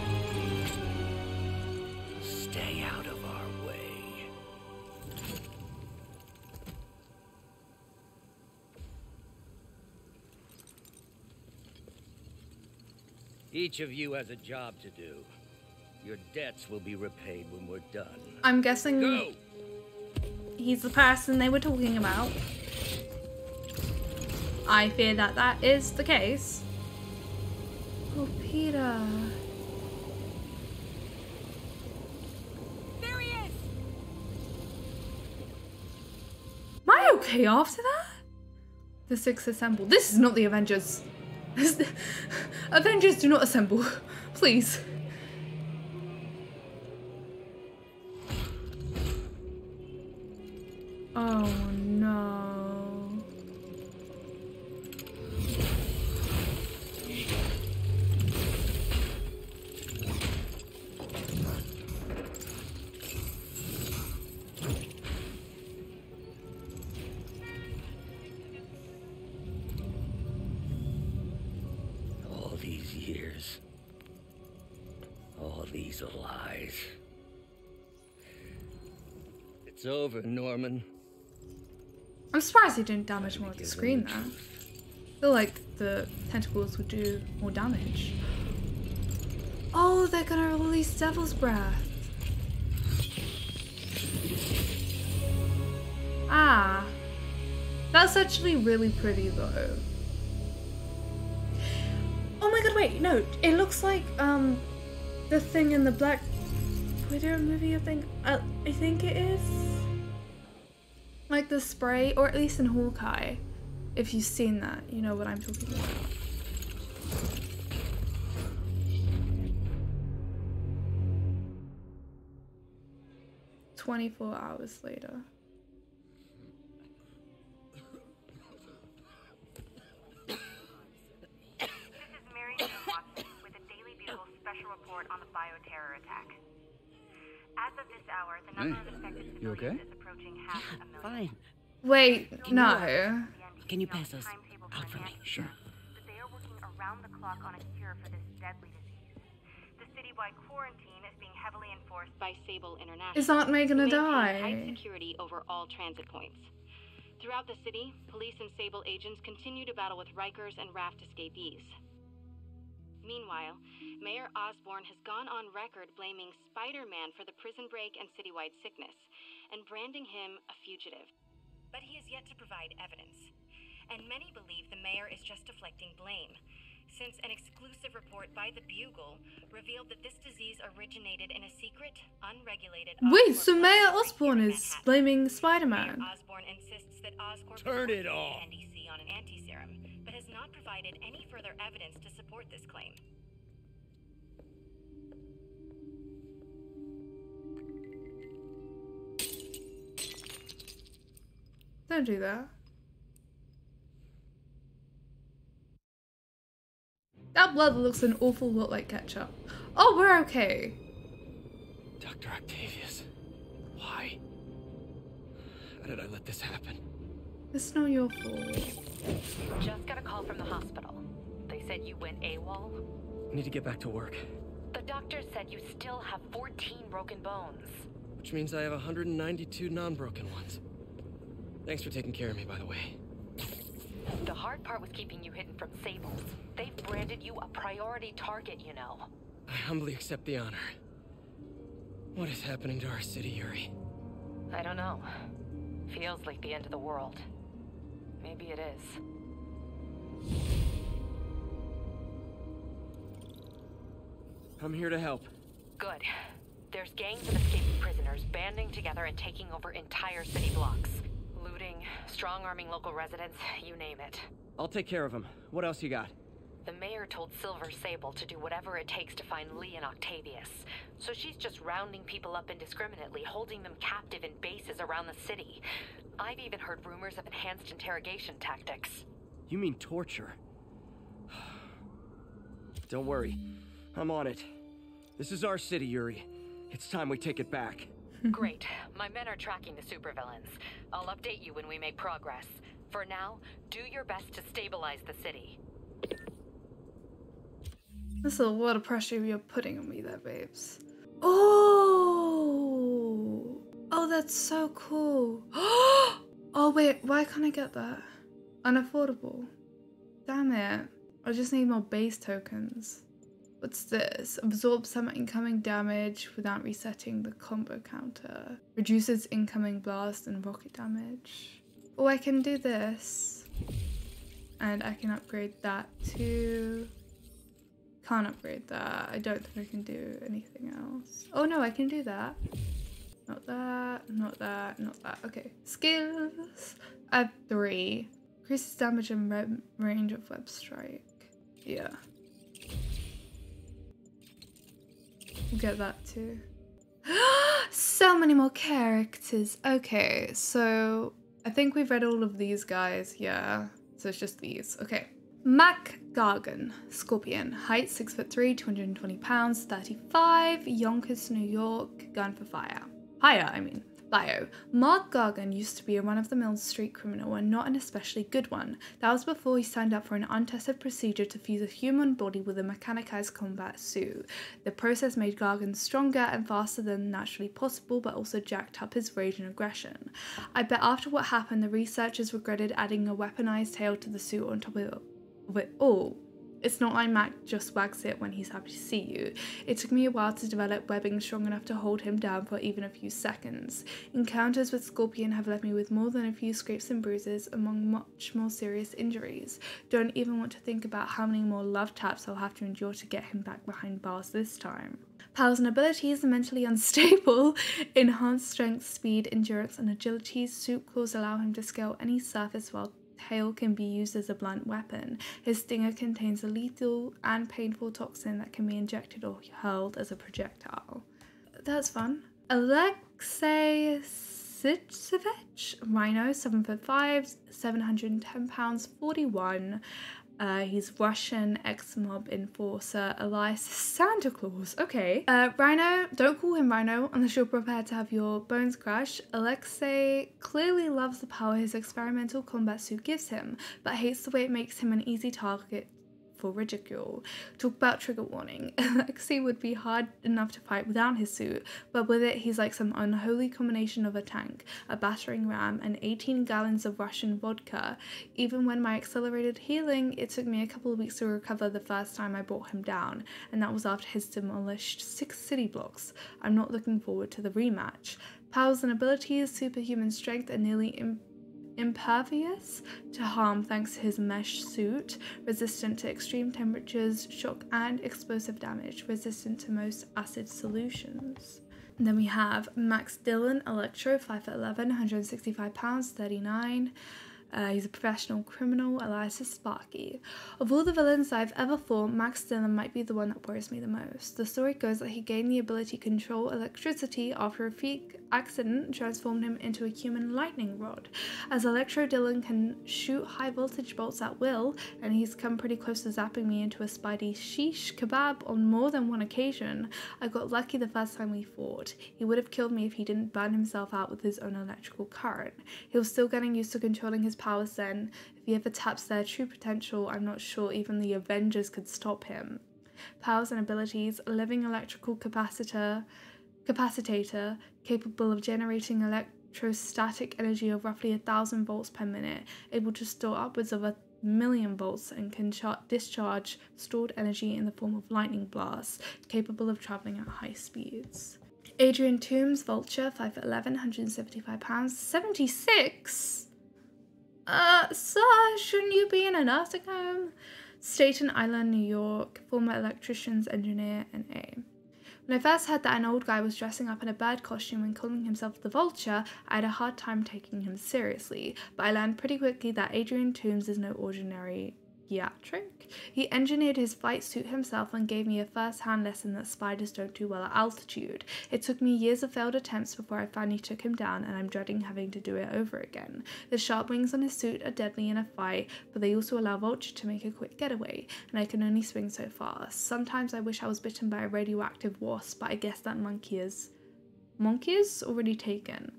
Stay out of our way. Each of you has a job to do. Your debts will be repaid when we're done. I'm guessing Go. He's the person they were talking about. I fear that that is the case. Oh, Peter. There he is. Am I okay after that? The six assemble. This is not the Avengers. This, Avengers do not assemble. Please. Oh no. It's over, Norman. I'm surprised he didn't damage more of the screen there. I feel like the tentacles would do more damage. Oh, they're gonna release Devil's Breath. Ah. That's actually really pretty though. Oh my god, wait, no, it looks like um the thing in the Black Widow movie, I think. I, I think it is. Like the spray, or at least in Hawkeye. If you've seen that, you know what I'm talking about. twenty-four hours later. This is Mary Jane Watson with a Daily Bugle special report on the bioterror attack. As of this hour, the number of infected civilians you okay? is approaching half yeah, a million. Fine. Wait, no. Can you pass us out for me? Sure. But they are working around the clock on a cure for this deadly disease. The citywide quarantine is being heavily enforced by Sable International. Is Aunt May gonna die? High security over all transit points. Throughout the city, police and Sable agents continue to battle with Rikers and Raft escapees. Meanwhile, Mayor Osborn has gone on record blaming Spider-Man for the prison break and citywide sickness, and branding him a fugitive. But he has yet to provide evidence, and many believe the mayor is just deflecting blame, since an exclusive report by the Bugle revealed that this disease originated in a secret, unregulated... Wait, Oscorp so Mayor Osborn is blaming Spider-Man. Mayor Osborn insists that Oscorp... Turn it off! ...N D C on an anti-serum, but has not provided any further evidence to support this claim. Don't do that. That blood looks an awful lot like ketchup. Oh, we're okay. Doctor Octavius, why? How did I let this happen? It's not your fault. Just got a call from the hospital. They said you went AWOL. I need to get back to work. The doctor said you still have fourteen broken bones. Which means I have one hundred ninety-two non-broken ones. Thanks for taking care of me, by the way. The hard part was keeping you hidden from Sables. They've branded you a priority target, you know. I humbly accept the honor. What is happening to our city, Yuri? I don't know. Feels like the end of the world. Maybe it is. I'm here to help. Good. There's gangs of escaping prisoners banding together and taking over entire city blocks. Looting, strong-arming local residents, you name it. I'll take care of them. What else you got? The mayor told Silver Sable to do whatever it takes to find Lee and Octavius. So she's just rounding people up indiscriminately, holding them captive in bases around the city. I've even heard rumors of enhanced interrogation tactics. You mean torture? Don't worry. I'm on it. This is our city, Yuri. It's time we take it back. Great. My men are tracking the supervillains. I'll update you when we make progress. For now, do your best to stabilize the city. That's a lot of pressure you're putting on me there, babes. Oh! Oh, that's so cool. Oh, wait, why can't I get that? Unaffordable. Damn it. I just need more base tokens. What's this? Absorbs some incoming damage without resetting the combo counter. Reduces incoming blast and rocket damage. Oh, I can do this. And I can upgrade that too. Can't upgrade that. I don't think I can do anything else. Oh no, I can do that. Not that, not that, not that. Okay, skills. I have three. Increases damage and range of web strike. Yeah. We'll get that too. So many more characters. Okay, so I think we've read all of these guys. Yeah, so it's just these. Okay. Mac Gargan, Scorpion, height six foot three, two hundred twenty pounds, thirty-five, Yonkers, New York, gun for fire. Hire, I mean. Bio. Mark Gargan used to be a run-of-the-mill street criminal and not an especially good one. That was before he signed up for an untested procedure to fuse a human body with a mechanized combat suit. The process made Gargan stronger and faster than naturally possible, but also jacked up his rage and aggression. I bet after what happened, the researchers regretted adding a weaponized tail to the suit on top of it. But oh, it's not like Mac just wags it when he's happy to see you. It took me a while to develop webbing strong enough to hold him down for even a few seconds. Encounters with Scorpion have left me with more than a few scrapes and bruises, among much more serious injuries. Don't even want to think about how many more love taps I'll have to endure to get him back behind bars this time. Powers and abilities are mentally unstable. Enhanced strength, speed, endurance, and agility. Suit claws allow him to scale any surface while tail can be used as a blunt weapon. His stinger contains a lethal and painful toxin that can be injected or hurled as a projectile. That's fun. Alexei Sitsevich, Rhino, seven foot five, seven hundred ten pounds, forty-one. Uh, he's Russian, ex-mob enforcer, alias Santa Claus. Okay. Uh, Rhino, don't call him Rhino unless you're prepared to have your bones crash. Alexei clearly loves the power his experimental combat suit gives him, but hates the way it makes him an easy target for ridicule. Talk about trigger warning. Alexei would be hard enough to fight without his suit, but with it he's like some unholy combination of a tank, a battering ram, and eighteen gallons of Russian vodka. Even when my accelerated healing, it took me a couple of weeks to recover the first time I brought him down, and that was after his demolished six city blocks. I'm not looking forward to the rematch. Powers and abilities, superhuman strength, and nearly imp impervious to harm thanks to his mesh suit, resistant to extreme temperatures, shock and explosive damage, resistant to most acid solutions. And then we have Max Dillon, Electro, five foot eleven, one hundred sixty-five pounds, thirty-nine. Uh, he's a professional criminal, alias Sparky. Of all the villains I've ever fought, Max Dillon might be the one that worries me the most. The story goes that he gained the ability to control electricity after a freak accident transformed him into a human lightning rod. As Electro, Dillon can shoot high voltage bolts at will, and he's come pretty close to zapping me into a Spidey sheesh kebab on more than one occasion. I got lucky the first time we fought. He would have killed me if he didn't burn himself out with his own electrical current. He was still getting used to controlling his powers then. If he ever taps their true potential, I'm not sure even the Avengers could stop him. Powers and abilities, living electrical capacitor, capacitator, capable of generating electrostatic energy of roughly a thousand volts per minute, able to store upwards of a million volts, and can discharge stored energy in the form of lightning blasts, capable of traveling at high speeds. Adrian Toomes, Vulture, five foot eleven, one hundred seventy-five pounds, seventy-six? Uh, sir, shouldn't you be in a nursing home? Staten Island, New York, former electrician's engineer and A. When I first heard that an old guy was dressing up in a bird costume and calling himself the Vulture, I had a hard time taking him seriously, but I learned pretty quickly that Adrian Toomes is no ordinary geriatric. He engineered his flight suit himself and gave me a first-hand lesson that spiders don't do well at altitude. It took me years of failed attempts before I finally took him down, and I'm dreading having to do it over again. The sharp wings on his suit are deadly in a fight, but they also allow Vulture to make a quick getaway, and I can only swing so far. Sometimes I wish I was bitten by a radioactive wasp, but I guess that monkey is... monkey is already taken.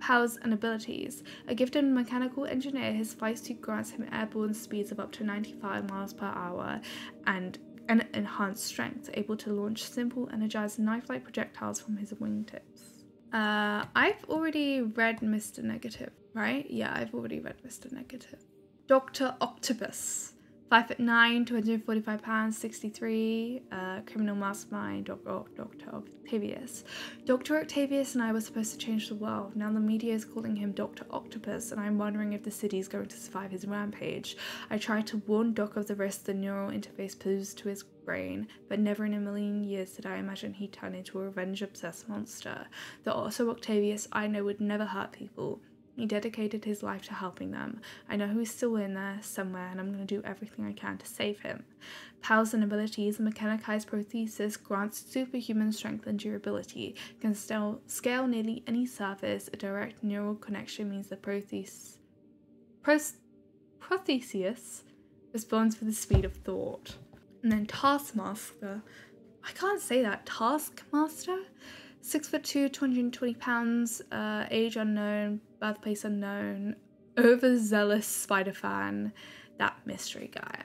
powers and abilities. A gifted mechanical engineer, his feisty grants him airborne speeds of up to ninety-five miles per hour and an enhanced strength, able to launch simple, energized knife-like projectiles from his wingtips. Uh, I've already read Mister Negative, right? Yeah, I've already read Mister Negative. Doctor Octopus. five foot nine, two hundred forty-five pounds, sixty-three, uh, criminal mastermind, Doctor Octavius. Doctor Octavius and I were supposed to change the world. Now the media is calling him Doctor Octopus, and I'm wondering if the city is going to survive his rampage. I tried to warn Doc of the risk the neural interface posed to his brain, but never in a million years did I imagine he'd turn into a revenge-obsessed monster. The also Octavius I know would never hurt people. He dedicated his life to helping them. I know he's still in there somewhere, and I'm going to do everything I can to save him. Powers and abilities. Mechanicized prosthesis grants superhuman strength and durability. Can still scale nearly any surface. A direct neural connection means the prothesis prosthesis responds with the speed of thought. And then Taskmaster. I can't say that. Taskmaster? six foot two, two hundred twenty pounds, uh, age unknown, birthplace unknown, overzealous spider fan, that mystery guy.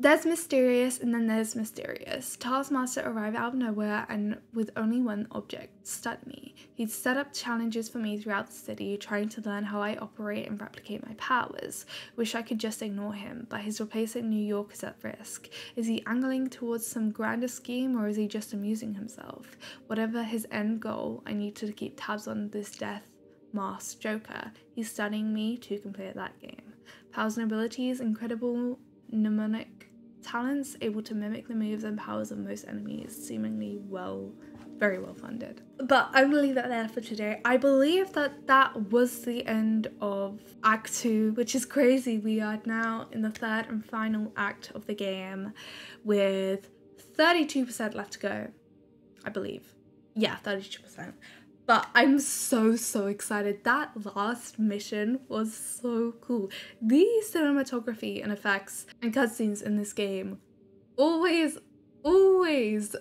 There's Mysterious and then there's Mysterious. Taskmaster arrived out of nowhere and with only one object, study me. He'd set up challenges for me throughout the city, trying to learn how I operate and replicate my powers. Wish I could just ignore him, but his replace in New York is at risk. Is he angling towards some grander scheme or is he just amusing himself? Whatever his end goal, I need to keep tabs on this death mask joker. He's studying me too, can play at that game. Powers and abilities, incredible mnemonic talents, able to mimic the moves and powers of most enemies, seemingly well, very well funded. But I will leave that there for today. I believe that that was the end of Act two, which is crazy. We are now in the third and final act of the game with thirty-two percent left to go, I believe. Yeah, thirty-two percent. But I'm so, so excited. That last mission was so cool. The cinematography and effects and cutscenes in this game always, always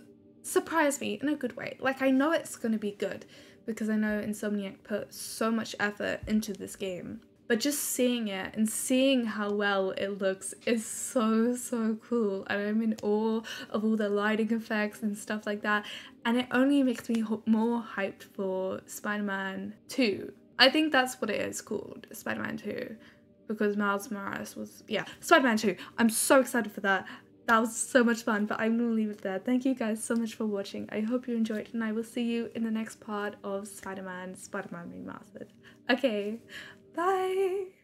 surprise me in a good way. Like, I know it's going to be good because I know Insomniac put so much effort into this game. But just seeing it and seeing how well it looks is so, so cool. And I'm in awe of all the lighting effects and stuff like that. And it only makes me more hyped for Spider-Man two. I think that's what it is called, Spider-Man two. Because Miles Morales was... Yeah, Spider-Man two. I'm so excited for that. That was so much fun, but I'm going to leave it there. Thank you guys so much for watching. I hope you enjoyed, and I will see you in the next part of Spider-Man, Spider-Man Remastered. Okay. Bye!